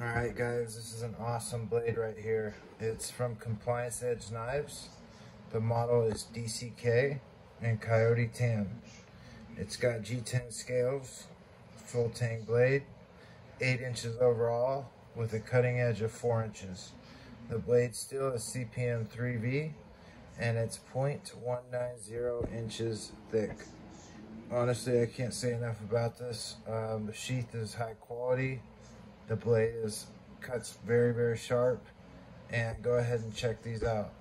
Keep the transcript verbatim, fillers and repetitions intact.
Alright guys, this is an awesome blade right here. It's from Compliance Edge Knives. The model is D C K and Coyote Tan. It's got G ten scales, full tang blade, eight inches overall with a cutting edge of four inches. The blade steel is C P M three V and it's point one nine zero inches thick. Honestly, I can't say enough about this. Um, the sheath is high quality. The blade is cuts very, very sharp, and go ahead and check these out.